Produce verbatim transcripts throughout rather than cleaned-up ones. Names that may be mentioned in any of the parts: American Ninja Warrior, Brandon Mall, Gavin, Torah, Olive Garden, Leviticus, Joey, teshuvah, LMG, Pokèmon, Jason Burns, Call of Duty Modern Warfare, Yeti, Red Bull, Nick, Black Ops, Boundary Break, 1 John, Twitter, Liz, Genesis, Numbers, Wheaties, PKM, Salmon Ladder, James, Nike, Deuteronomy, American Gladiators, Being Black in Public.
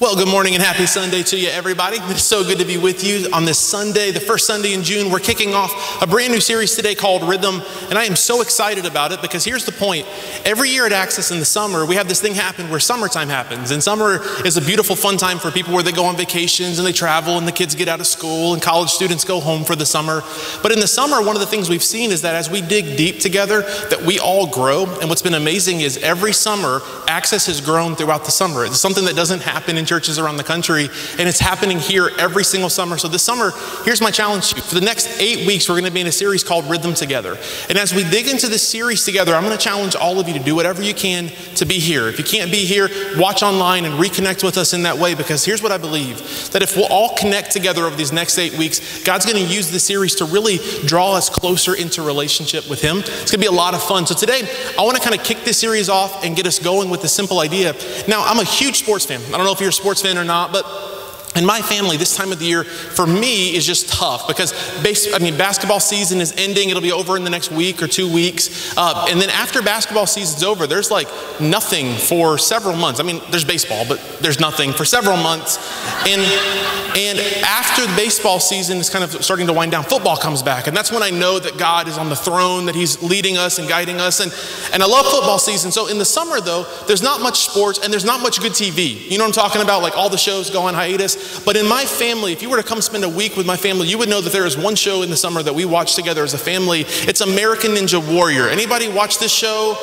Well, good morning and happy Sunday to you, everybody. It's so good to be with you on this Sunday, the first Sunday in June. We're kicking off a brand new series today called Rhythm, and I am so excited about it because here's the point. Every year at Access in the summer, we have this thing happen where summertime happens, and summer is a beautiful, fun time for people where they go on vacations and they travel and the kids get out of school and college students go home for the summer. But in the summer, one of the things we've seen is that as we dig deep together, that we all grow, and what's been amazing is every summer, Access has grown throughout the summer. It's something that doesn't happen in churches around the country, and it's happening here every single summer. So this summer, here's my challenge to you. For the next eight weeks, we're going to be in a series called Rhythm Together. And as we dig into this series together, I'm going to challenge all of you to do whatever you can to be here. If you can't be here, watch online and reconnect with us in that way, because here's what I believe, that if we'll all connect together over these next eight weeks, God's going to use this series to really draw us closer into relationship with Him. It's going to be a lot of fun. So today, I want to kind of kick this series off and get us going with a simple idea. Now, I'm a huge sports fan. I don't know if you're sports fan or not, but in my family, this time of the year, for me, is just tough because base, I mean, basketball season is ending. It'll be over in the next week or two weeks. Uh, and then after basketball season's over, there's like nothing for several months. I mean, there's baseball, but there's nothing for several months. And, and after the baseball season is kind of starting to wind down, football comes back. And that's when I know that God is on the throne, that He's leading us and guiding us. And, and I love football season. So in the summer, though, there's not much sports and there's not much good T V. You know what I'm talking about? Like all the shows go on hiatus. But in my family, if you were to come spend a week with my family, you would know that there is one show in the summer that we watch together as a family. It's American Ninja Warrior. Anybody watch this show?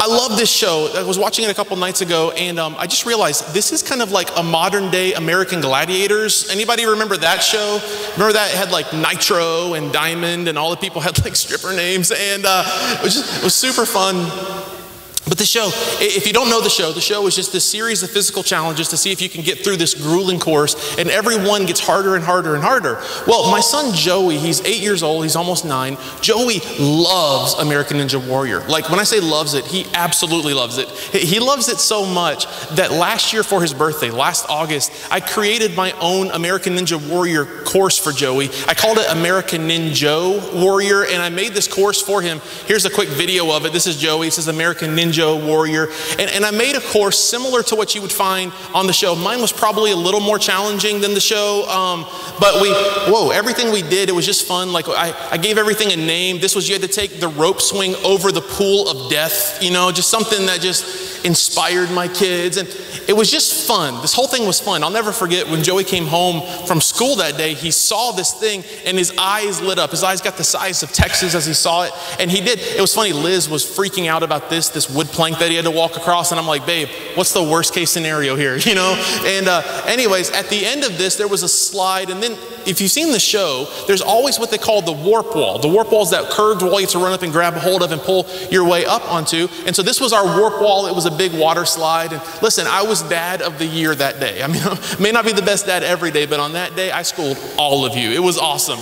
I love this show. I was watching it a couple nights ago, and um, I just realized this is kind of like a modern day American Gladiators. Anybody remember that show? Remember that? It had like Nitro and Diamond, and all the people had like stripper names, and uh, it was just, it was super fun. But the show, if you don't know the show, the show is just this series of physical challenges to see if you can get through this grueling course, and every one gets harder and harder and harder. Well, my son Joey, he's eight years old, he's almost nine. Joey loves American Ninja Warrior. Like when I say loves it, he absolutely loves it. He loves it so much that last year for his birthday, last August, I created my own American Ninja Warrior course for Joey. I called it American Ninja Warrior, and I made this course for him. Here's a quick video of it. This is Joey, it says American Ninja Warrior. And, and I made a course similar to what you would find on the show. Mine was probably a little more challenging than the show, um, but we, whoa, everything we did, it was just fun. Like I, I gave everything a name. This was, you had to take the rope swing over the pool of death, you know, just something that just inspired my kids. And it was just fun. This whole thing was fun. I'll never forget when Joey came home from school that day, he saw this thing and his eyes lit up. His eyes got the size of Texas as he saw it. And he did, it was funny, Liz was freaking out about this, this wood plank that he had to walk across, and I'm like, babe, what's the worst case scenario here, you know? And uh, anyways, at the end of this, there was a slide, and then if you've seen the show, there's always what they call the warp wall. The warp wall is that curved wall you have to run up and grab a hold of and pull your way up onto, and so this was our warp wall. It was a big water slide, and listen, I was dad of the year that day. I mean, I may not be the best dad every day, but on that day, I schooled all of you. It was awesome.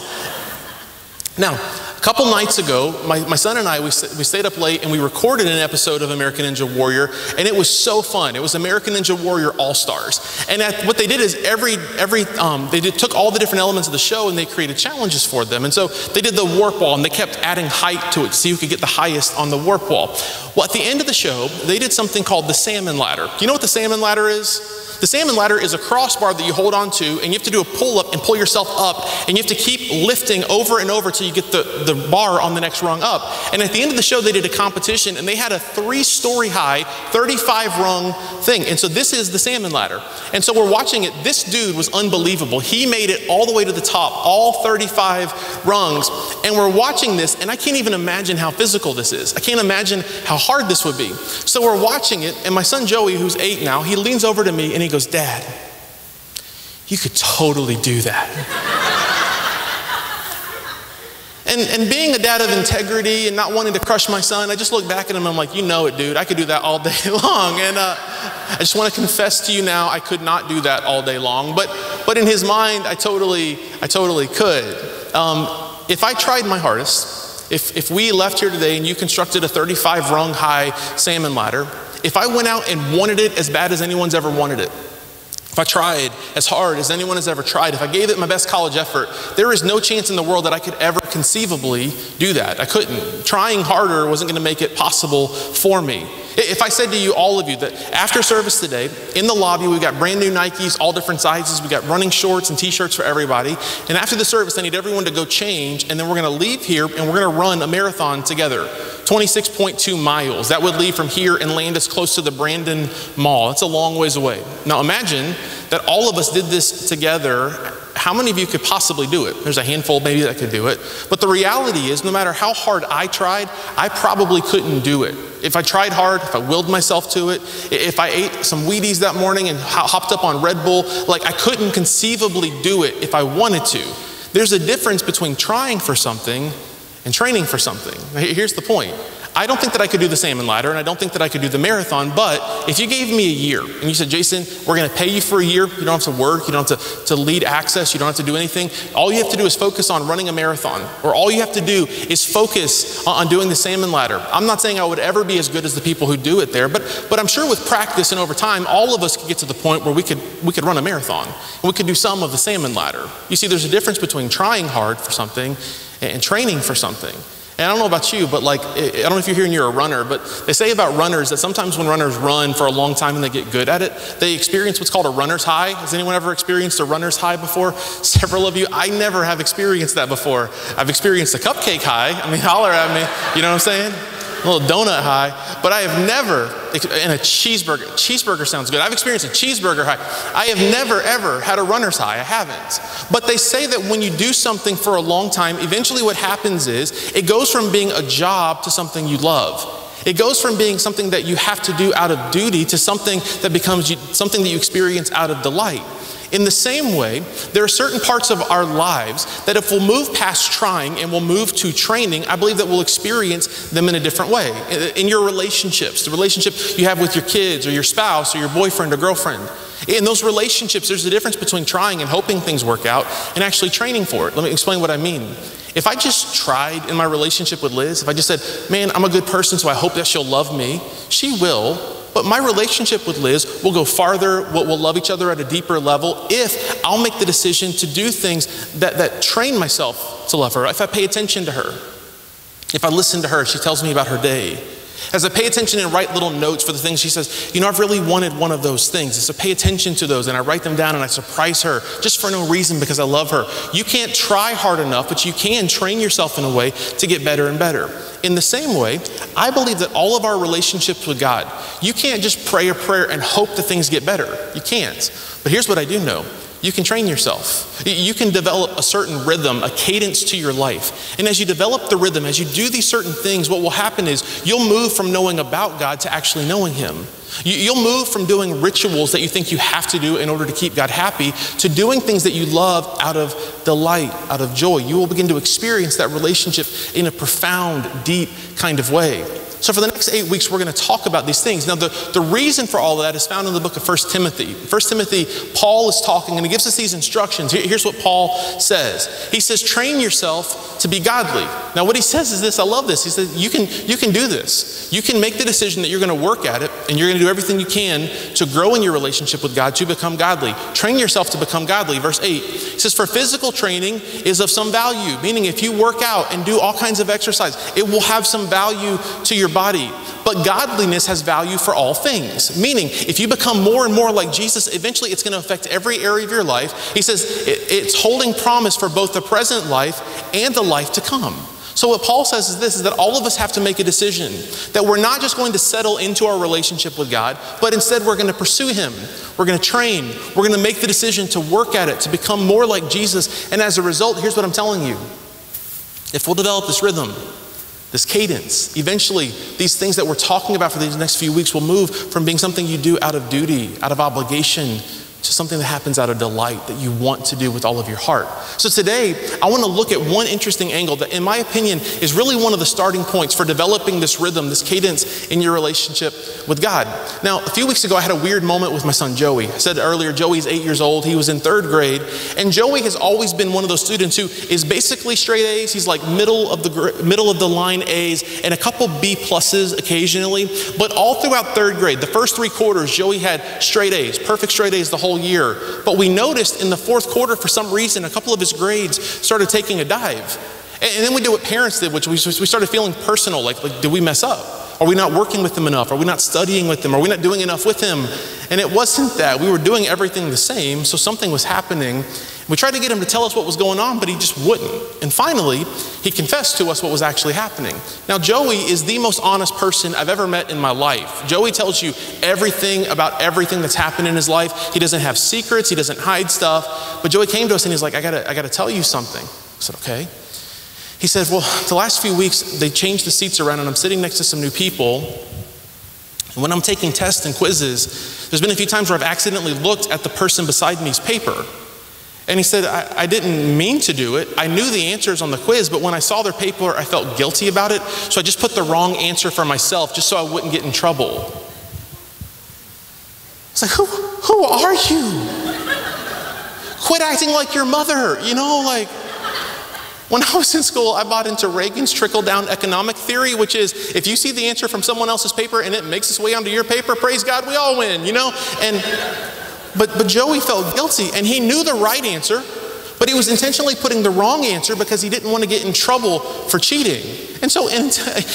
Now, a couple nights ago, my, my son and I, we, we stayed up late and we recorded an episode of American Ninja Warrior, and it was so fun. It was American Ninja Warrior All-Stars. And at, what they did is every, every um, they did, took all the different elements of the show and they created challenges for them. And so they did the warp wall and they kept adding height to it to see who could get the highest on the warp wall. Well, at the end of the show, they did something called the Salmon Ladder. Do you know what the Salmon Ladder is? The Salmon Ladder is a crossbar that you hold on to, and you have to do a pull-up and pull yourself up, and you have to keep lifting over and over till you get the, the bar on the next rung up. And at the end of the show, they did a competition, and they had a three-story high, thirty-five rung thing. And so this is the Salmon Ladder. And so we're watching it. This dude was unbelievable. He made it all the way to the top, all thirty-five rungs. And we're watching this, and I can't even imagine how physical this is. I can't imagine how hard this would be. So we're watching it, and my son Joey, who's eight now, he leans over to me and he goes, Dad, you could totally do that. and, and being a dad of integrity and not wanting to crush my son, I just look back at him and I'm like, you know it, dude. I could do that all day long. And uh, I just want to confess to you now, I could not do that all day long. But, but in his mind, I totally, I totally could. Um, if I tried my hardest, If, if we left here today and you constructed a thirty-five rung high salmon ladder, if I went out and wanted it as bad as anyone's ever wanted it, if I tried as hard as anyone has ever tried, if I gave it my best college effort, there is no chance in the world that I could ever conceivably do that. I couldn't. Trying harder wasn't going to make it possible for me. If I said to you, all of you, that after service today, in the lobby, we've got brand new Nikes, all different sizes. We've got running shorts and t-shirts for everybody. And after the service, I need everyone to go change. And then we're going to leave here and we're going to run a marathon together. twenty-six point two miles. That would leave from here and land us close to the Brandon Mall. That's a long ways away. Now imagine that all of us did this together. How many of you could possibly do it? There's a handful maybe that could do it. But the reality is, no matter how hard I tried, I probably couldn't do it. If I tried hard, if I willed myself to it, if I ate some Wheaties that morning and hopped up on Red Bull, like I couldn't conceivably do it if I wanted to. There's a difference between trying for something and training for something. Here's the point. I don't think that I could do the Salmon Ladder, and I don't think that I could do the marathon, but if you gave me a year and you said, Jason, we're gonna pay you for a year, you don't have to work, you don't have to, to lead Access, you don't have to do anything, all you have to do is focus on running a marathon, or all you have to do is focus on, on doing the Salmon Ladder. I'm not saying I would ever be as good as the people who do it there, but, but I'm sure with practice and over time, all of us could get to the point where we could, we could run a marathon, and we could do some of the Salmon Ladder. You see, there's a difference between trying hard for something and training for something. And I don't know about you, but like, I don't know if you're hearing you're a runner, but they say about runners that sometimes when runners run for a long time and they get good at it, they experience what's called a runner's high. Has anyone ever experienced a runner's high before? Several of you. I never have experienced that before. I've experienced a cupcake high. I mean, holler at me, you know what I'm saying? A little donut high, but I have never, and a cheeseburger, cheeseburger sounds good. I've experienced a cheeseburger high. I have never ever had a runner's high, I haven't. But they say that when you do something for a long time, eventually what happens is it goes from being a job to something you love. It goes from being something that you have to do out of duty to something that becomes you, something that you experience out of delight. In the same way, there are certain parts of our lives that if we'll move past trying and we'll move to training, I believe that we'll experience them in a different way. In your relationships, the relationship you have with your kids or your spouse or your boyfriend or girlfriend. In those relationships, there's a difference between trying and hoping things work out and actually training for it. Let me explain what I mean. If I just tried in my relationship with Liz, if I just said, man, I'm a good person, so I hope that she'll love me, she will. But my relationship with Liz will go farther, we'll love each other at a deeper level if I'll make the decision to do things that, that train myself to love her, if I pay attention to her, if I listen to her, she tells me about her day. As I pay attention and write little notes for the things she says, you know, I've really wanted one of those things. So pay attention to those, and I write them down and I surprise her just for no reason because I love her. You can't try hard enough, but you can train yourself in a way to get better and better. In the same way, I believe that all of our relationships with God, you can't just pray a prayer and hope that things get better. You can't. But here's what I do know. You can train yourself. You can develop a certain rhythm, a cadence to your life. And as you develop the rhythm, as you do these certain things, what will happen is you'll move from knowing about God to actually knowing Him. You'll move from doing rituals that you think you have to do in order to keep God happy to doing things that you love out of delight, out of joy. You will begin to experience that relationship in a profound, deep kind of way. So for the next eight weeks, we're going to talk about these things. Now, the, the reason for all of that is found in the book of First Timothy. First Timothy, Paul is talking, and he gives us these instructions. Here, here's what Paul says. He says, train yourself to be godly. Now, what he says is this. I love this. He says, you can, you can do this. You can make the decision that you're going to work at it, and you're going to do everything you can to grow in your relationship with God to become godly. Train yourself to become godly. Verse eight, he says, for physical training is of some value, meaning if you work out and do all kinds of exercise, it will have some value to your body, but godliness has value for all things. Meaning, if you become more and more like Jesus, eventually it's going to affect every area of your life. He says it's holding promise for both the present life and the life to come. So what Paul says is this, is that all of us have to make a decision that we're not just going to settle into our relationship with God, but instead we're going to pursue Him. We're going to train. We're going to make the decision to work at it, to become more like Jesus. And as a result, here's what I'm telling you. If we'll develop this rhythm, this cadence, eventually these things that we're talking about for these next few weeks will move from being something you do out of duty, out of obligation, to something that happens out of delight that you want to do with all of your heart. So today, I want to look at one interesting angle that, in my opinion, is really one of the starting points for developing this rhythm, this cadence in your relationship with God. Now, a few weeks ago, I had a weird moment with my son, Joey. I said earlier, Joey's eight years old. He was in third grade. And Joey has always been one of those students who is basically straight A's. He's like middle of the, middle of the line A's and a couple B pluses occasionally. But all throughout third grade, the first three quarters, Joey had straight A's, perfect straight A's the whole year. But we noticed in the fourth quarter, for some reason, a couple of his grades started taking a dive. And then we did what parents did, which we started feeling personal, like, like did we mess up? Are we not working with him enough? Are we not studying with him? Are we not doing enough with him? And it wasn't that. We were doing everything the same, so something was happening. We tried to get him to tell us what was going on, but he just wouldn't. And finally, he confessed to us what was actually happening. Now, Joey is the most honest person I've ever met in my life. Joey tells you everything about everything that's happened in his life. He doesn't have secrets. He doesn't hide stuff. But Joey came to us and he's like, I gotta, I gotta tell you something. I said, okay. He said, well, the last few weeks, they changed the seats around and I'm sitting next to some new people. And when I'm taking tests and quizzes, there's been a few times where I've accidentally looked at the person beside me's paper. And he said, I, I didn't mean to do it. I knew the answers on the quiz, but when I saw their paper, I felt guilty about it. So I just put the wrong answer for myself just so I wouldn't get in trouble. It's like, who, who are you? Quit acting like your mother, you know, like. When I was in school, I bought into Reagan's trickle-down economic theory, which is if you see the answer from someone else's paper and it makes its way onto your paper, praise God, we all win, you know? And, but, but Joey felt guilty, and he knew the right answer, but he was intentionally putting the wrong answer because he didn't want to get in trouble for cheating. And so and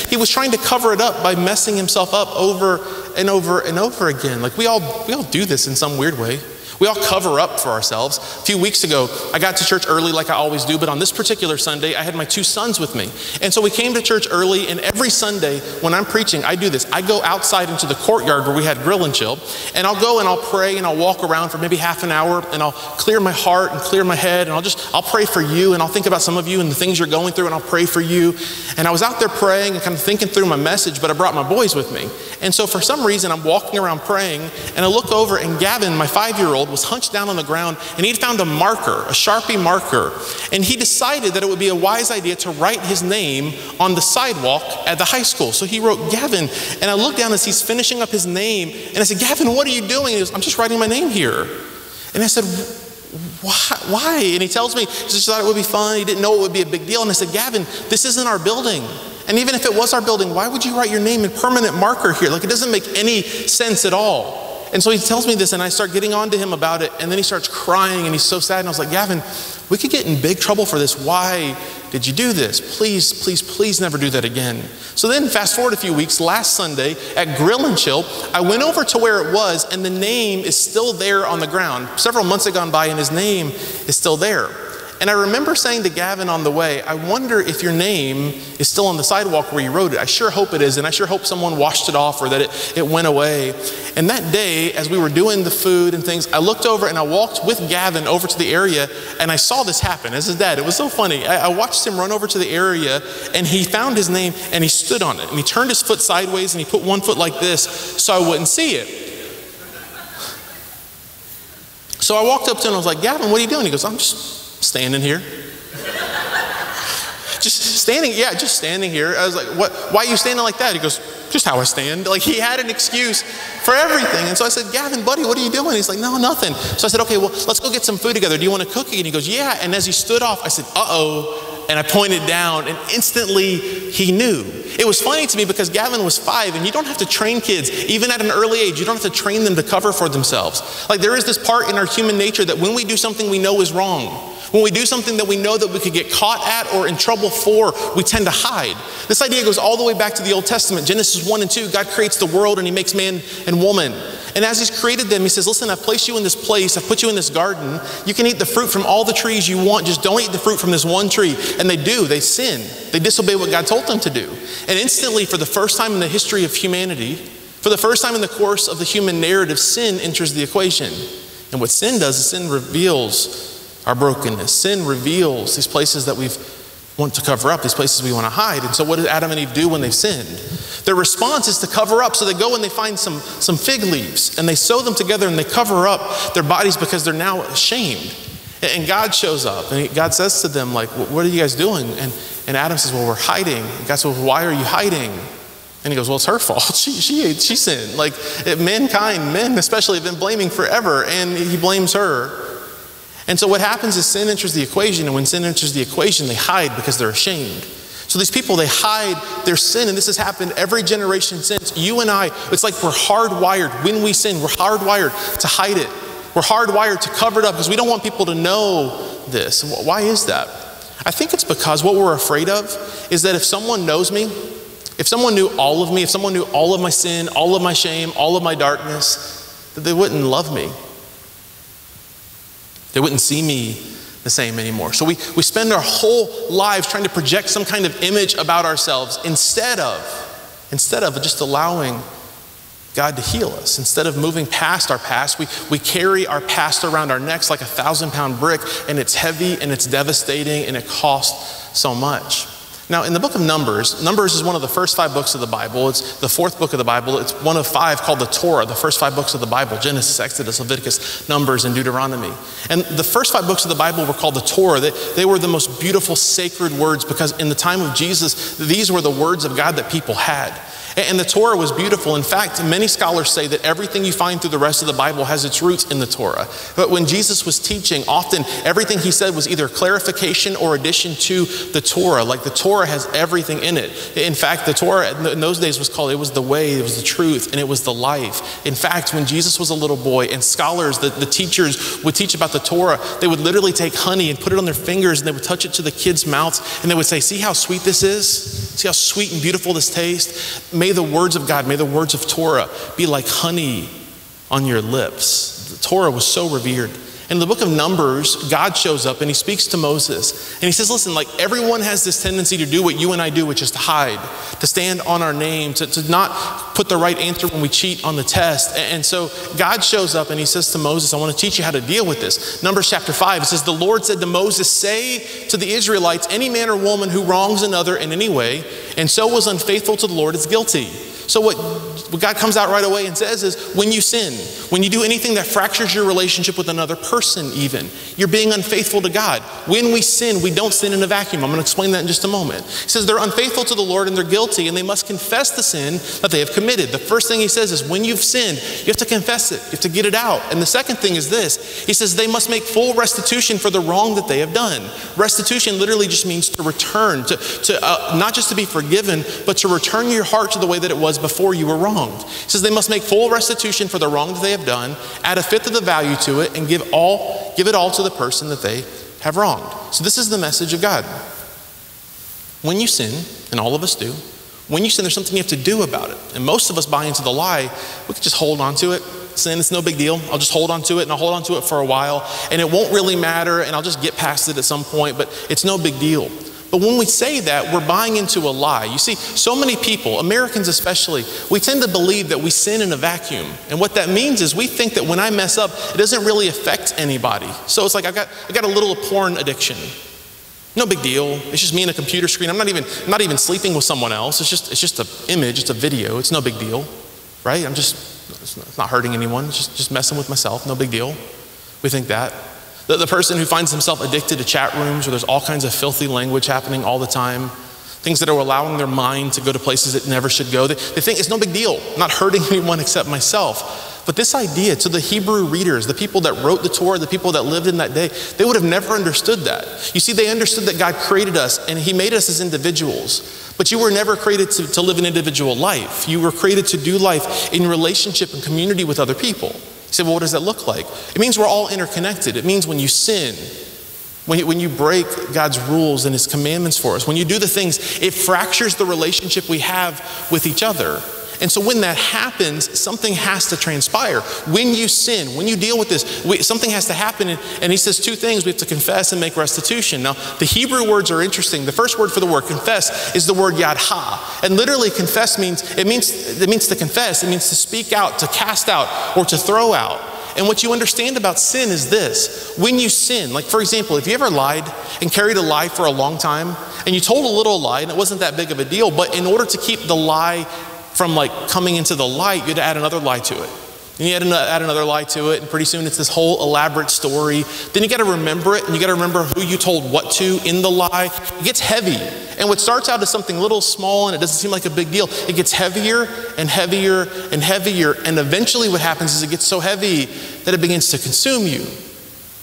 he was trying to cover it up by messing himself up over and over and over again. Like we all, we all do this in some weird way. We all cover up for ourselves. A few weeks ago, I got to church early like I always do, but on this particular Sunday, I had my two sons with me. And so we came to church early, and every Sunday when I'm preaching, I do this. I go outside into the courtyard where we had grill and chill, and I'll go and I'll pray and I'll walk around for maybe half an hour, and I'll clear my heart and clear my head, and I'll just, I'll pray for you, and I'll think about some of you and the things you're going through, and I'll pray for you. And I was out there praying and kind of thinking through my message, but I brought my boys with me. And so for some reason, I'm walking around praying, and I look over, and Gavin, my five-year-old, was hunched down on the ground, and he'd found a marker, a Sharpie marker, and he decided that it would be a wise idea to write his name on the sidewalk at the high school. So he wrote Gavin, and I looked down as he's finishing up his name, and I said, Gavin, what are you doing? And he goes, I'm just writing my name here. And I said, why? Why? And he tells me, he just thought it would be fun, he didn't know it would be a big deal. And I said, Gavin, this isn't our building. And even if it was our building, why would you write your name in permanent marker here? Like, it doesn't make any sense at all. And so he tells me this, and I start getting on to him about it, and then he starts crying, and he's so sad. And I was like, Gavin, we could get in big trouble for this. Why did you do this? Please, please, please never do that again. So then fast forward a few weeks, last Sunday at Grill and Chill, I went over to where it was, and the name is still there on the ground. Several months had gone by, and his name is still there. And I remember saying to Gavin on the way, I wonder if your name is still on the sidewalk where you wrote it. I sure hope it is, and I sure hope someone washed it off or that it, it went away. And that day, as we were doing the food and things, I looked over and I walked with Gavin over to the area, and I saw this happen as his dad. It was so funny. I, I watched him run over to the area, and he found his name, and he stood on it. And he turned his foot sideways, and he put one foot like this so I wouldn't see it. So I walked up to him, and I was like, Gavin, what are you doing? He goes, I'm just... standing here. Just standing, yeah, just standing here. I was like, what, why are you standing like that? He goes, just how I stand. Like, he had an excuse for everything. And so I said, Gavin, buddy, what are you doing? He's like, no, nothing. So I said, okay, well, let's go get some food together. Do you want a cookie? And he goes, yeah. And as he stood off, I said, uh-oh. And I pointed down, and instantly he knew. It was funny to me because Gavin was five, and you don't have to train kids, even at an early age, you don't have to train them to cover for themselves. Like, there is this part in our human nature that when we do something we know is wrong, when we do something that we know that we could get caught at or in trouble for, we tend to hide. This idea goes all the way back to the Old Testament. Genesis one and two, God creates the world and he makes man and woman. And as he's created them, he says, listen, I've placed you in this place. I've put you in this garden. You can eat the fruit from all the trees you want. Just don't eat the fruit from this one tree. And they do. They sin. They disobey what God told them to do. And instantly, for the first time in the history of humanity, for the first time in the course of the human narrative, sin enters the equation. And what sin does is sin reveals our brokenness. Sin reveals these places that we want to cover up, these places we want to hide. And so what did Adam and Eve do when they sinned? Their response is to cover up. So they go and they find some, some fig leaves, and they sew them together, and they cover up their bodies because they're now ashamed. And God shows up, and God says to them, like, what are you guys doing? And, and Adam says, well, we're hiding. And God says, well, why are you hiding? And he goes, well, it's her fault. She, she, she sinned. Like, mankind, men especially, have been blaming forever, and he blames her. And so what happens is sin enters the equation, and when sin enters the equation, they hide because they're ashamed. So these people, they hide their sin, and this has happened every generation since. You and I, it's like we're hardwired when we sin. We're hardwired to hide it. We're hardwired to cover it up because we don't want people to know this. Why is that? I think it's because what we're afraid of is that if someone knows me, If someone knew all of me, if someone knew all of my sin, all of my shame, all of my darkness, that they wouldn't love me. They wouldn't see me the same anymore. So we, we spend our whole lives trying to project some kind of image about ourselves instead of, instead of just allowing God to heal us. Instead of moving past our past, we, we carry our past around our necks like a thousand pound brick, and it's heavy and it's devastating and it costs so much. Now, in the book of Numbers, Numbers is one of the first five books of the Bible. It's the fourth book of the Bible. It's one of five called the Torah, the first five books of the Bible: Genesis, Exodus, Leviticus, Numbers, and Deuteronomy. And the first five books of the Bible were called the Torah. They, they were the most beautiful sacred words because in the time of Jesus, these were the words of God that people had. And the Torah was beautiful. In fact, many scholars say that everything you find through the rest of the Bible has its roots in the Torah. But when Jesus was teaching, often everything he said was either clarification or addition to the Torah. Like the Torah has everything in it. In fact, the Torah in those days was called, it was the way, it was the truth, and it was the life. In fact, when Jesus was a little boy and scholars, the, the teachers would teach about the Torah, they would literally take honey and put it on their fingers and they would touch it to the kids' mouths and they would say, see how sweet this is? See how sweet and beautiful this tastes? May the words of God, may the words of Torah be like honey on your lips. The Torah was so revered. In the book of Numbers, God shows up and he speaks to Moses. And he says, listen, like everyone has this tendency to do what you and I do, which is to hide, to stand on our name, to, to not put the right answer when we cheat on the test. And so God shows up and he says to Moses, I want to teach you how to deal with this. Numbers chapter five, it says, the Lord said to Moses, say to the Israelites, any man or woman who wrongs another in any way, and so was unfaithful to the Lord is guilty. So what, what God comes out right away and says is, when you sin, when you do anything that fractures your relationship with another person even, you're being unfaithful to God. When we sin, we don't sin in a vacuum. I'm going to explain that in just a moment. He says they're unfaithful to the Lord and they're guilty and they must confess the sin that they have committed. The first thing he says is, when you've sinned, you have to confess it. You have to get it out. And the second thing is this. He says they must make full restitution for the wrong that they have done. Restitution literally just means to return, to, to uh, not just to be forgiven, but to return your heart to the way that it was before you were wronged. He says they must make full restitution for the wrong that they have done, add a fifth of the value to it, and give all, give it all to the person that they have wronged. So this is the message of God. When you sin, and all of us do, when you sin, there's something you have to do about it. And most of us buy into the lie, we can just hold on to it. Sin, it's no big deal. I'll just hold on to it and I'll hold on to it for a while and it won't really matter and I'll just get past it at some point, but it's no big deal. But when we say that, we're buying into a lie. You see, so many people, Americans especially, we tend to believe that we sin in a vacuum. And what that means is we think that when I mess up, it doesn't really affect anybody. So it's like, I've got, I've got a little porn addiction. No big deal. It's just me and a computer screen. I'm not even, I'm not even sleeping with someone else. It's just, it's just an image. It's a video. It's no big deal, right? I'm just, it's not hurting anyone. It's just, just messing with myself. No big deal. We think that. The, the person who finds himself addicted to chat rooms where there's all kinds of filthy language happening all the time, things that are allowing their mind to go to places it never should go. They, they think it's no big deal, I'm not hurting anyone except myself. But this idea to the Hebrew readers, the people that wrote the Torah, the people that lived in that day, they would have never understood that. You see, they understood that God created us and he made us as individuals, but you were never created to, to live an individual life. You were created to do life in relationship and community with other people. You say, well, what does that look like? It means we're all interconnected. It means when you sin, when you, when you break God's rules and his commandments for us, when you do the things, it fractures the relationship we have with each other. And so when that happens, something has to transpire. When you sin, when you deal with this, we, something has to happen. And, and he says two things. We have to confess and make restitution. Now, the Hebrew words are interesting. The first word for the word confess is the word yad ha. And literally confess means, it means, it means to confess. It means to speak out, to cast out, or to throw out. And what you understand about sin is this. When you sin, like for example, if you ever lied and carried a lie for a long time, and you told a little lie and it wasn't that big of a deal, but in order to keep the lie from like coming into the light, you had to add another lie to it. And you had to add another lie to it, and pretty soon it's this whole elaborate story. Then you got to remember it, and you got to remember who you told what to in the lie. It gets heavy. And what starts out as something little small, and it doesn't seem like a big deal, it gets heavier and heavier and heavier. And eventually what happens is it gets so heavy that it begins to consume you.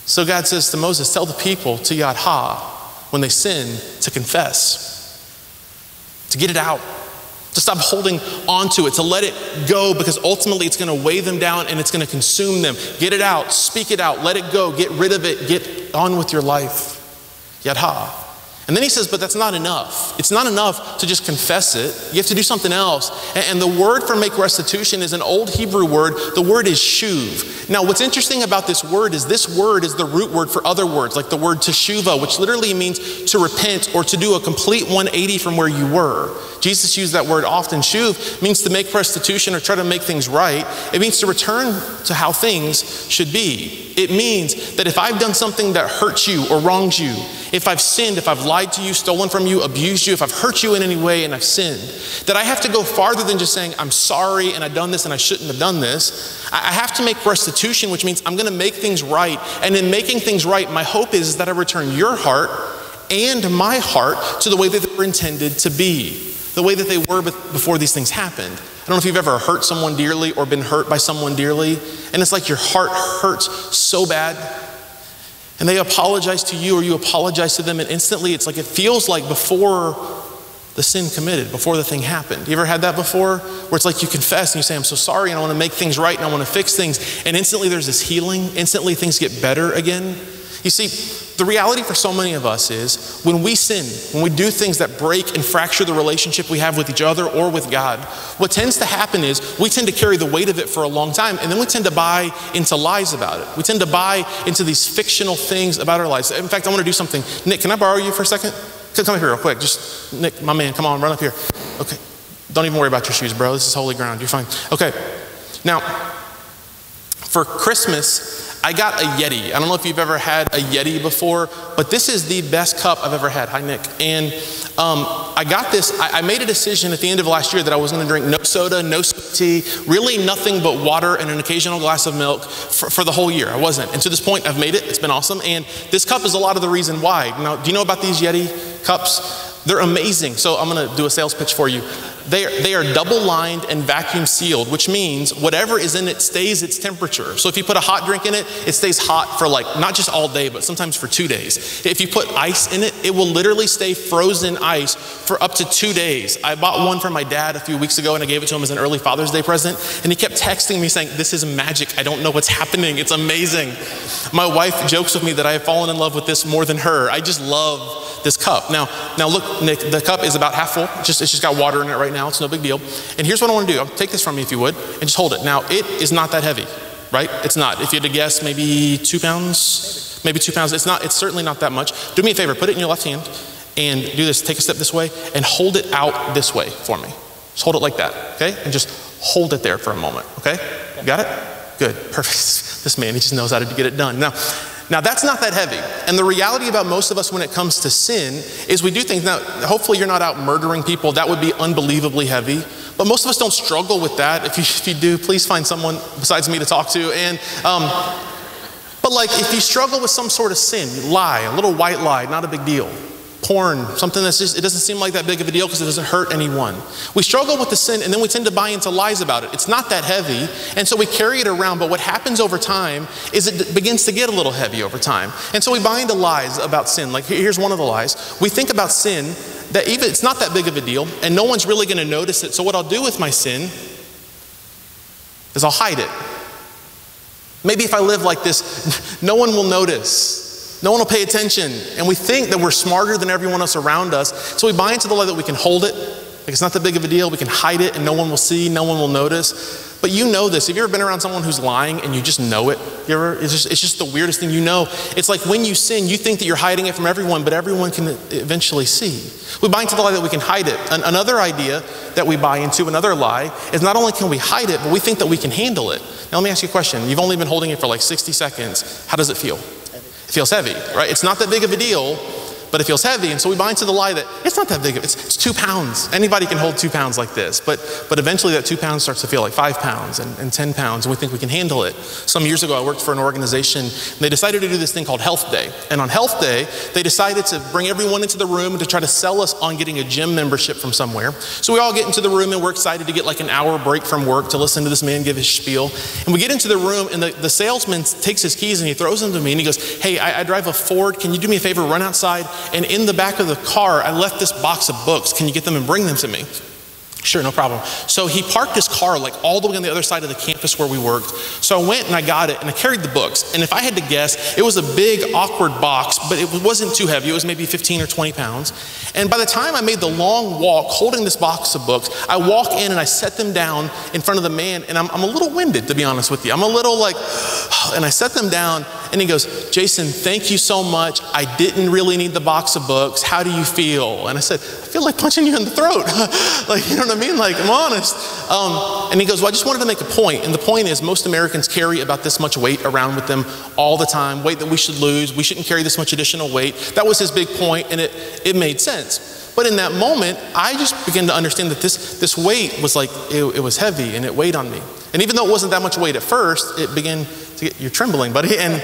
So God says to Moses, tell the people to yad ha, when they sin, to confess, to get it out. To stop holding onto it, to let it go, because ultimately it's going to weigh them down and it's going to consume them. Get it out, speak it out, let it go, get rid of it, get on with your life. Yad ha. And then he says, but that's not enough. It's not enough to just confess it. You have to do something else. And, and the word for make restitution is an old Hebrew word. The word is shuv. Now, what's interesting about this word is this word is the root word for other words, like the word teshuvah, which literally means to repent or to do a complete one eighty from where you were. Jesus used that word often. Shuv means to make restitution or try to make things right. It means to return to how things should be. It means that if I've done something that hurts you or wrongs you, if I've sinned, if I've lied to you, stolen from you, abused you, if I've hurt you in any way and I've sinned, that I have to go farther than just saying, I'm sorry and I've done this and I shouldn't have done this. I have to make restitution, which means I'm gonna make things right. And in making things right, my hope is that I return your heart and my heart to the way that they were intended to be, the way that they were before these things happened. I don't know if you've ever hurt someone dearly or been hurt by someone dearly, and it's like your heart hurts so bad, and they apologize to you or you apologize to them, and instantly it's like it feels like before the sin committed, before the thing happened. You ever had that before? Where it's like you confess and you say, I'm so sorry and I want to make things right and I want to fix things. And instantly there's this healing. Instantly things get better again. You see, the reality for so many of us is when we sin, when we do things that break and fracture the relationship we have with each other or with God, what tends to happen is we tend to carry the weight of it for a long time, and then we tend to buy into lies about it. We tend to buy into these fictional things about our lives. In fact, I want to do something. Nick, can I borrow you for a second? Come up here real quick. Just, Nick, my man, come on, run up here. Okay, don't even worry about your shoes, bro. This is holy ground. You're fine. Okay, now, for Christmas, I got a Yeti. I don't know if you've ever had a Yeti before, but this is the best cup I've ever had. Hi, Nick. And um, I got this. I, I made a decision at the end of last year that I was going to drink no soda, no tea, really nothing but water and an occasional glass of milk for, for the whole year. I wasn't. And to this point, I've made it. It's been awesome. And this cup is a lot of the reason why. Now, do you know about these Yeti cups? They're amazing. So I'm going to do a sales pitch for you. They are, they are double lined and vacuum sealed, which means whatever is in it stays its temperature. So if you put a hot drink in it, it stays hot for like, not just all day, but sometimes for two days. If you put ice in it, it will literally stay frozen ice for up to two days. I bought one for my dad a few weeks ago and I gave it to him as an early Father's Day present. And he kept texting me saying, this is magic. I don't know what's happening. It's amazing. My wife jokes with me that I have fallen in love with this more than her. I just love this cup. Now, now look, Nick, the cup is about half full. Just, it's just got water in it right now. Now, it's no big deal. And here's what I want to do. I'll take this from you if you would, and just hold it. Now, it is not that heavy, right? It's not. If you had to guess, maybe two pounds, maybe two pounds. It's not. It's certainly not that much. Do me a favor. Put it in your left hand and do this. Take a step this way and hold it out this way for me. Just hold it like that, okay? And just hold it there for a moment, okay? You got it? Good. Perfect. This man, he just knows how to get it done. Now, Now that's not that heavy. And the reality about most of us when it comes to sin is we do things. Now, hopefully you're not out murdering people. That would be unbelievably heavy. But most of us don't struggle with that. If you, if you do, please find someone besides me to talk to. And, um, but like if you struggle with some sort of sin, you lie, a little white lie, not a big deal. Porn, something that's just, it doesn't seem like that big of a deal because it doesn't hurt anyone. We struggle with the sin and then we tend to buy into lies about it. It's not that heavy. And so we carry it around, but what happens over time is it begins to get a little heavy over time. And so we buy into lies about sin. Like here's one of the lies. We think about sin that even it's not that big of a deal and no one's really gonna notice it. So what I'll do with my sin is I'll hide it. Maybe if I live like this, no one will notice. No one will pay attention. And we think that we're smarter than everyone else around us. So we buy into the lie that we can hold it. Like it's not that big of a deal. We can hide it and no one will see, no one will notice. But you know this. Have you ever been around someone who's lying and you just know it? You ever, it's, just, it's just the weirdest thing you know. It's like when you sin, you think that you're hiding it from everyone, but everyone can eventually see. We buy into the lie that we can hide it. An, another idea that we buy into, another lie, is not only can we hide it, but we think that we can handle it. Now let me ask you a question. You've only been holding it for like sixty seconds. How does it feel? It feels heavy, right? It's not that big of a deal, but it feels heavy. And so we buy into the lie that it's not that big of, it's, it's two pounds. Anybody can hold two pounds like this, but, but eventually that two pounds starts to feel like five pounds and, and ten pounds, and we think we can handle it. Some years ago, I worked for an organization, and they decided to do this thing called Health Day. And on Health Day, they decided to bring everyone into the room to try to sell us on getting a gym membership from somewhere. So we all get into the room and we're excited to get like an hour break from work to listen to this man give his spiel. And we get into the room and the, the salesman takes his keys and he throws them to me and he goes, hey, I, I drive a Ford. Can you do me a favor, run outside? And in the back of the car, I left this box of books. Can you get them and bring them to me? Sure, no problem. So he parked his car like all the way on the other side of the campus where we worked. So I went and I got it and I carried the books. And if I had to guess, it was a big awkward box, but it wasn't too heavy. It was maybe fifteen or twenty pounds. And by the time I made the long walk holding this box of books, I walk in and I set them down in front of the man. And I'm, I'm a little winded, to be honest with you. I'm a little like, and I set them down and he goes, "Jason, thank you so much. I didn't really need the box of books. How do you feel?" And I said, "I feel like punching you in the throat." Like, you know what I mean? Like, I'm honest. Um, and he goes, "Well, I just wanted to make a point. And the point is most Americans carry about this much weight around with them all the time, weight that we should lose. We shouldn't carry this much additional weight." That was his big point, and it, it made sense. But in that moment, I just began to understand that this, this weight was like, it, it was heavy and it weighed on me. And even though it wasn't that much weight at first, it began to get, you're trembling, buddy. And,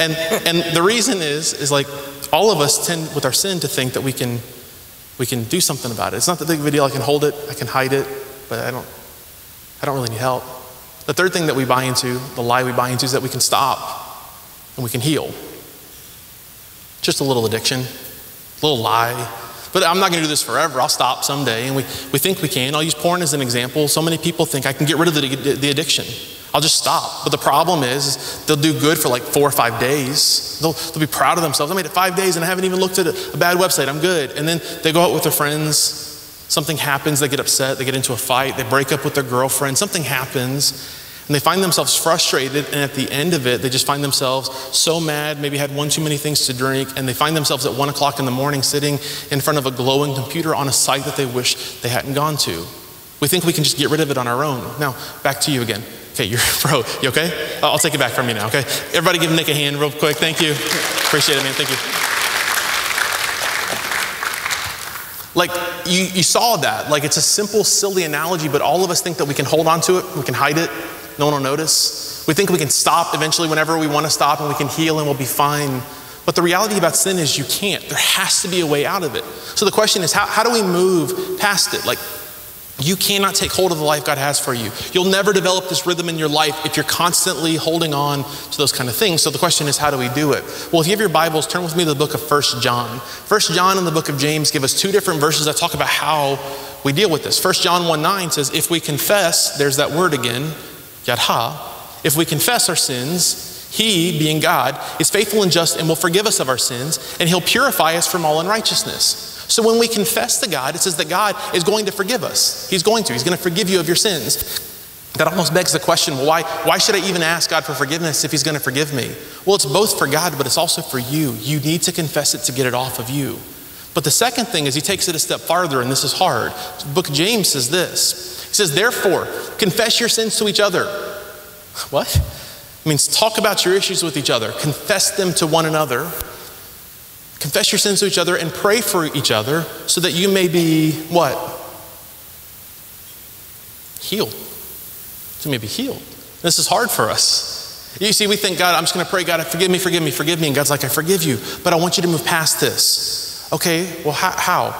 and, and the reason is, is like all of us tend with our sin to think that we can we can do something about it. It's not that big of a deal. I can hold it, I can hide it, but I don't, I don't really need help. The third thing that we buy into, the lie we buy into, is that we can stop and we can heal. Just a little addiction, a little lie. But I'm not gonna do this forever. I'll stop someday. And we, we think we can. I'll use porn as an example. So many people think I can get rid of the, the addiction. I'll just stop. But the problem is, is they'll do good for like four or five days. They'll, they'll be proud of themselves. I made it five days and I haven't even looked at a, a bad website. I'm good. And then they go out with their friends. Something happens. They get upset. They get into a fight. They break up with their girlfriend. Something happens. And they find themselves frustrated, and at the end of it, they just find themselves so mad, maybe had one too many things to drink, and they find themselves at one o'clock in the morning sitting in front of a glowing computer on a site that they wish they hadn't gone to. We think we can just get rid of it on our own. Now, back to you again. Okay, you're, bro, you okay? I'll take it back from you now, okay? Everybody give Nick a hand real quick. Thank you. Appreciate it, man, thank you. Like you, you saw that, like it's a simple, silly analogy, but all of us think that we can hold on to it, we can hide it, no one will notice. We think we can stop eventually whenever we want to stop and we can heal and we'll be fine. But the reality about sin is you can't. There has to be a way out of it. So the question is, how, how do we move past it? Like, you cannot take hold of the life God has for you. You'll never develop this rhythm in your life if you're constantly holding on to those kind of things. So the question is, how do we do it? Well, if you have your Bibles, turn with me to the book of First John. First John and the book of James give us two different verses that talk about how we deal with this. First John one nine says, if we confess, there's that word again, Yadha. If we confess our sins, he, being God, is faithful and just and will forgive us of our sins, and he'll purify us from all unrighteousness. So when we confess to God, it says that God is going to forgive us. He's going to. He's going to forgive you of your sins. That almost begs the question, well, why, why should I even ask God for forgiveness if he's going to forgive me? Well, it's both for God, but it's also for you. You need to confess it to get it off of you. But the second thing is he takes it a step farther, and this is hard. The book of James says this. He says, therefore, confess your sins to each other. What? It means talk about your issues with each other. Confess them to one another. Confess your sins to each other and pray for each other so that you may be what? Healed. So you may be healed. This is hard for us. You see, we think, God, I'm just going to pray, God, forgive me, forgive me, forgive me. And God's like, I forgive you, but I want you to move past this. Okay, well, how? how?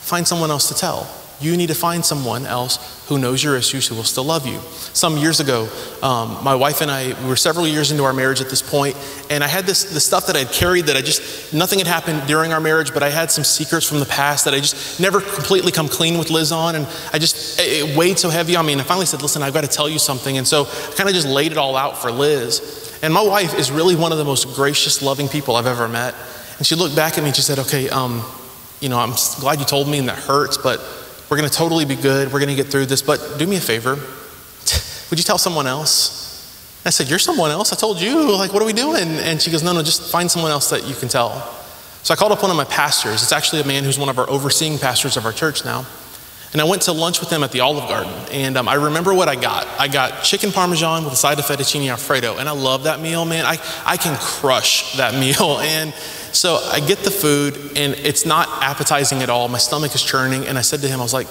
Find someone else to tell. You need to find someone else who knows your issues, who will still love you. Some years ago, um, my wife and I, we were several years into our marriage at this point, and I had this, this stuff that I had carried that I just, nothing had happened during our marriage, but I had some secrets from the past that I just never completely come clean with Liz on, and I just, it, it weighed so heavy on me, and I finally said, listen, I've got to tell you something, and so I kind of just laid it all out for Liz. And my wife is really one of the most gracious, loving people I've ever met. And she looked back at me and she said, okay, um, you know, I'm glad you told me and that hurts, but we're going to totally be good. We're going to get through this, but do me a favor. Would you tell someone else? I said, you're someone else. I told you, like, what are we doing? And she goes, no, no, just find someone else that you can tell. So I called up one of my pastors. It's actually a man who's one of our overseeing pastors of our church now. And I went to lunch with him at the Olive Garden. And um, I remember what I got. I got chicken Parmesan with a side of fettuccine Alfredo. And I love that meal, man. I, I can crush that meal. And so I get the food and it's not appetizing at all. My stomach is churning. And I said to him, I was like,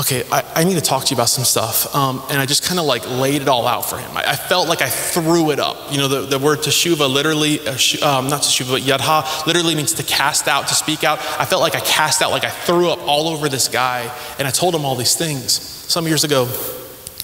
okay, I, I need to talk to you about some stuff. Um, and I just kind of like laid it all out for him. I, I felt like I threw it up. You know, the, the word teshuva literally, uh, sh, um, not teshuva, but yadha literally means to cast out, to speak out. I felt like I cast out, like I threw up all over this guy. And I told him all these things. Some years ago,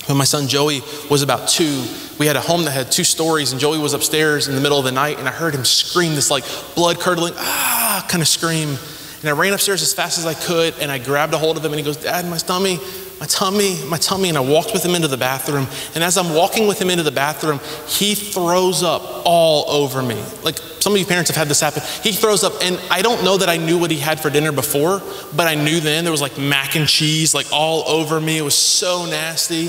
when my son Joey was about two, we had a home that had two stories and Joey was upstairs in the middle of the night and I heard him scream this like blood curdling, ah, kind of scream. And I ran upstairs as fast as I could and I grabbed a hold of him and he goes, Dad, my tummy my tummy, my tummy. And I walked with him into the bathroom. And as I'm walking with him into the bathroom, he throws up all over me. Like, some of you parents have had this happen. He throws up, and I don't know that I knew what he had for dinner before, but I knew then. There was like mac and cheese, like all over me. It was so nasty.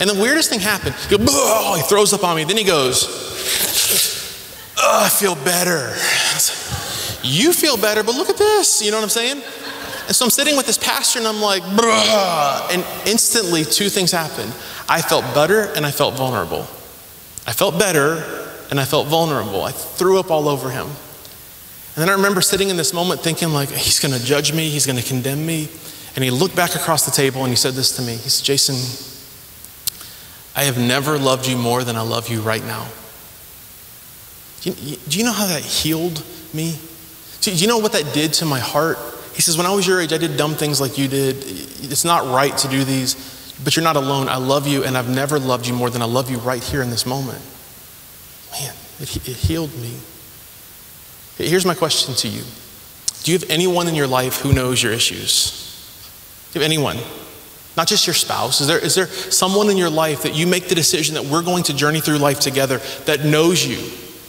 And the weirdest thing happened. He goes, oh, he throws up on me. Then he goes, oh, I feel better. You feel better, but look at this. You know what I'm saying? And so I'm sitting with this pastor and I'm like, bruh. And instantly two things happened. I felt better and I felt vulnerable. I felt better and I felt vulnerable. I threw up all over him. And then I remember sitting in this moment thinking like, he's gonna judge me, he's gonna condemn me. And he looked back across the table and he said this to me. He said, Jason, I have never loved you more than I love you right now. Do you, do you know how that healed me? Do you know what that did to my heart? He says, when I was your age, I did dumb things like you did. It's not right to do these, but you're not alone. I love you, and I've never loved you more than I love you right here in this moment. Man, it, it healed me. Here's my question to you. Do you have anyone in your life who knows your issues? Do you have anyone? Not just your spouse. Is there, is there someone in your life that you make the decision that we're going to journey through life together that knows you,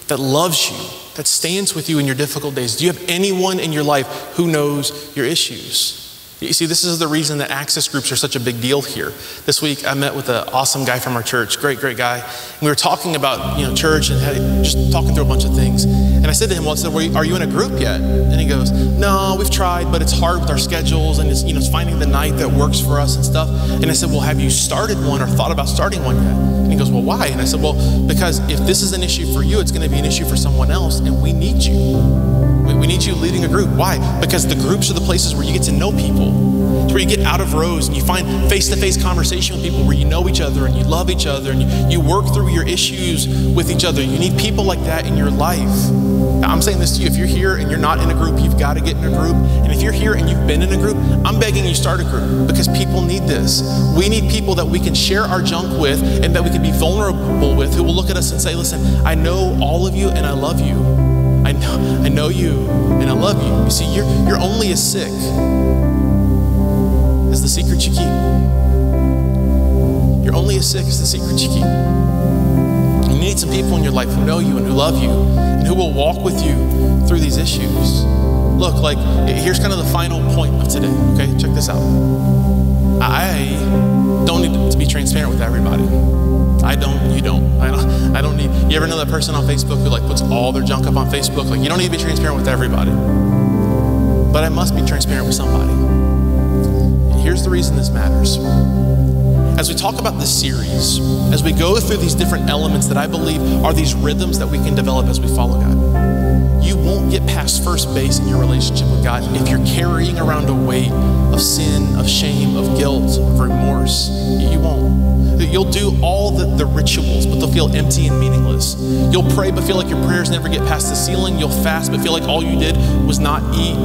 that loves you, that stands with you in your difficult days? Do you have anyone in your life who knows your issues? You see, this is the reason that access groups are such a big deal here. This week, I met with an awesome guy from our church, great, great guy. And we were talking about, you know, church and just talking through a bunch of things. And I said to him once, well, are you in a group yet? And he goes, no, we've tried, but it's hard with our schedules and it's, you know, it's finding the night that works for us and stuff. And I said, well, have you started one or thought about starting one yet? And he goes, well, why? And I said, well, because if this is an issue for you, it's gonna be an issue for someone else, and we need you. We need you leading a group. Why? Because the groups are the places where you get to know people. It's where you get out of rows and you find face-to-face conversation with people where you know each other and you love each other and you, you work through your issues with each other. You need people like that in your life. Now, I'm saying this to you, if you're here and you're not in a group, you've got to get in a group. And if you're here and you've been in a group, I'm begging you start a group because people need this. We need people that we can share our junk with and that we can be vulnerable with, who will look at us and say, listen, I know all of you and I love you. I know, I know you and I love you. You see, you're, you're only as sick as the secret you keep. You're only as sick as the secret you keep. You need some people in your life who know you and who love you and who will walk with you through these issues. Look, like, here's kind of the final point of today, okay? Check this out. I don't need to be transparent with everybody. I don't, you don't. I don't, I don't need, you ever know that person on Facebook who like puts all their junk up on Facebook? Like, you don't need to be transparent with everybody. But I must be transparent with somebody. And here's the reason this matters. As we talk about this series, as we go through these different elements that I believe are these rhythms that we can develop as we follow God, you won't get past first base in your relationship with God if you're carrying around a weight of sin, of shame, of guilt, of remorse. You won't. You'll do all the, the rituals, but they'll feel empty and meaningless. You'll pray, but feel like your prayers never get past the ceiling. You'll fast, but feel like all you did was not eat.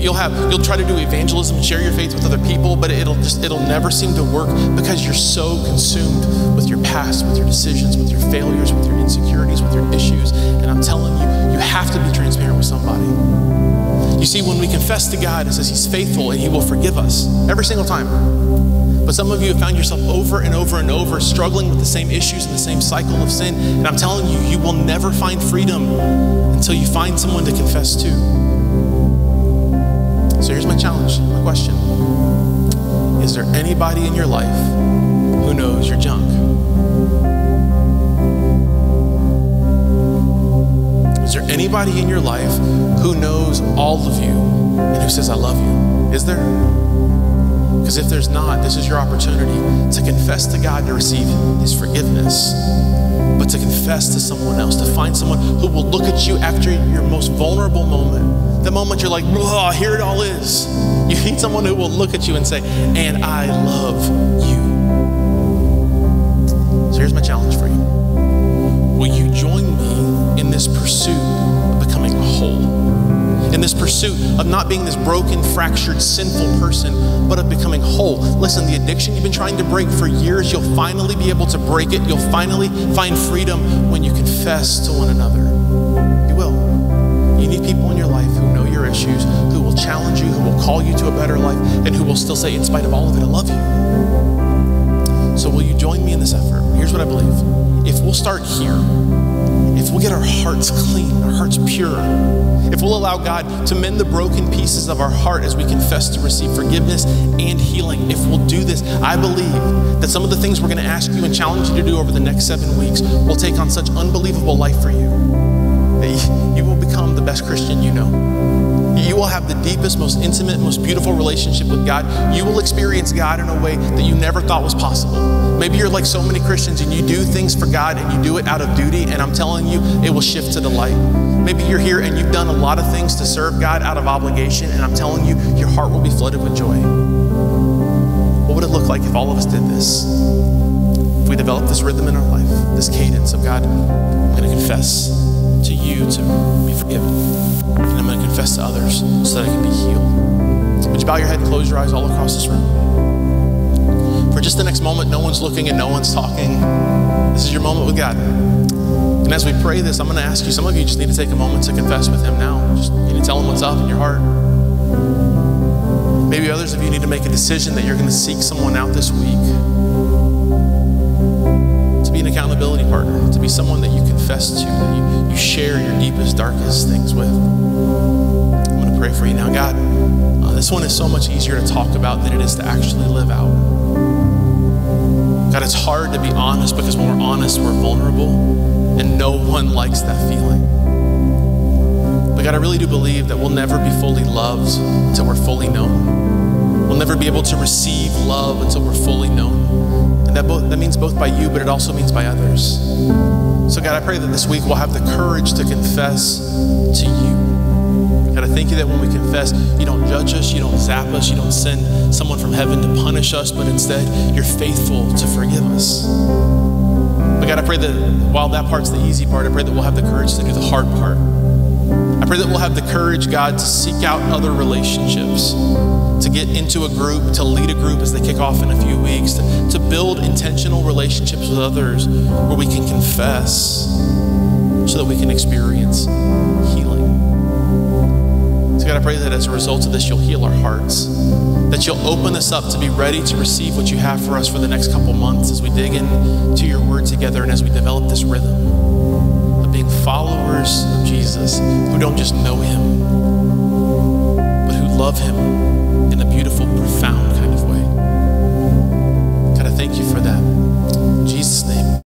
You'll have, you'll try to do evangelism and share your faith with other people, but it'll just, it'll never seem to work because you're so consumed with your past, with your decisions, with your failures, with your insecurities, with your issues. And I'm telling you, you have to be transparent with somebody. You see, when we confess to God, it says He's faithful and He will forgive us every single time. But some of you have found yourself over and over and over struggling with the same issues and the same cycle of sin. And I'm telling you, you will never find freedom until you find someone to confess to. So here's my challenge, my question. Is there anybody in your life who knows your junk? Is there anybody in your life who knows all of you and who says, I love you? Is there? Because if there's not, this is your opportunity to confess to God, to receive His forgiveness, but to confess to someone else, to find someone who will look at you after your most vulnerable moment, the moment you're like, oh, here it all is. You need someone who will look at you and say, and I love you. So here's my challenge for you. Will you join me in this pursuit of becoming whole? In this pursuit of not being this broken, fractured, sinful person, but of becoming whole. Listen, the addiction you've been trying to break for years, you'll finally be able to break it. You'll finally find freedom when you confess to one another. You will. You need people in your life who know your issues, who will challenge you, who will call you to a better life, and who will will still say, in spite of all of it, I love you. So will you join me in this effort? Here's what I believe. If we'll start here, if we'll get our hearts clean, our hearts pure, if we'll allow God to mend the broken pieces of our heart as we confess to receive forgiveness and healing, if we'll do this, I believe that some of the things we're going to ask you and challenge you to do over the next seven weeks will take on such unbelievable life for you that you will become the best Christian you know. You will have the deepest, most intimate, most beautiful relationship with God. You will experience God in a way that you never thought was possible. Maybe you're like so many Christians and you do things for God and you do it out of duty, and I'm telling you, it will shift to the light. Maybe you're here and you've done a lot of things to serve God out of obligation, and I'm telling you, your heart will be flooded with joy. What would it look like if all of us did this? If we developed this rhythm in our life, this cadence of God, I'm going to confess to you to be forgiven, and I'm going to confess to others so that I can be healed. Would you bow your head and close your eyes all across this room? For just the next moment, no one's looking and no one's talking. This is your moment with God. And as we pray this, I'm going to ask you, some of you just need to take a moment to confess with him now. Just you need to tell him what's up in your heart. Maybe others of you need to make a decision that you're going to seek someone out this week to be an accountability partner, to be someone that you confess to, that you, you share your deepest, darkest things with. I'm going to pray for you now. God, uh, this one is so much easier to talk about than it is to actually live out. God, it's hard to be honest because when we're honest, we're vulnerable. And no one likes that feeling. But God, I really do believe that we'll never be fully loved until we're fully known. We'll never be able to receive love until we're fully known. And that, both, that means both by you, but it also means by others. So God, I pray that this week we'll have the courage to confess to you. God, I thank you that when we confess, you don't judge us, you don't zap us, you don't send someone from heaven to punish us, but instead you're faithful to forgive us. But God, I pray that while that part's the easy part, I pray that we'll have the courage to do the hard part. I pray that we'll have the courage, God, to seek out other relationships, to get into a group, to lead a group as they kick off in a few weeks, to, to build intentional relationships with others where we can confess so that we can experience healing. So God, I pray that as a result of this, you'll heal our hearts, that you'll open us up to be ready to receive what you have for us for the next couple months as we dig into your word together and as we develop this rhythm of being followers of Jesus who don't just know him, but who love him in a beautiful, profound kind of way. God, I thank you for that. In Jesus' name.